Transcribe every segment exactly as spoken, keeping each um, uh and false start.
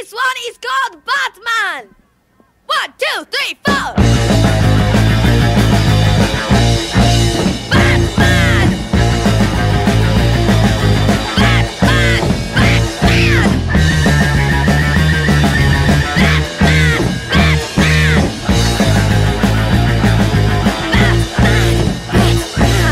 This one is called Batman! One, two, three, four! Batman! Batman! Batman! Batman! Batman! Batman! Batman!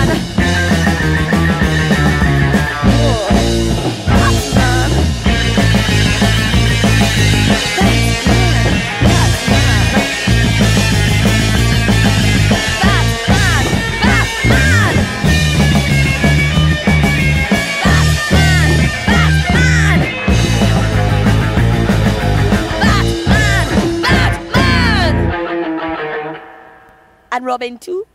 And Robin too.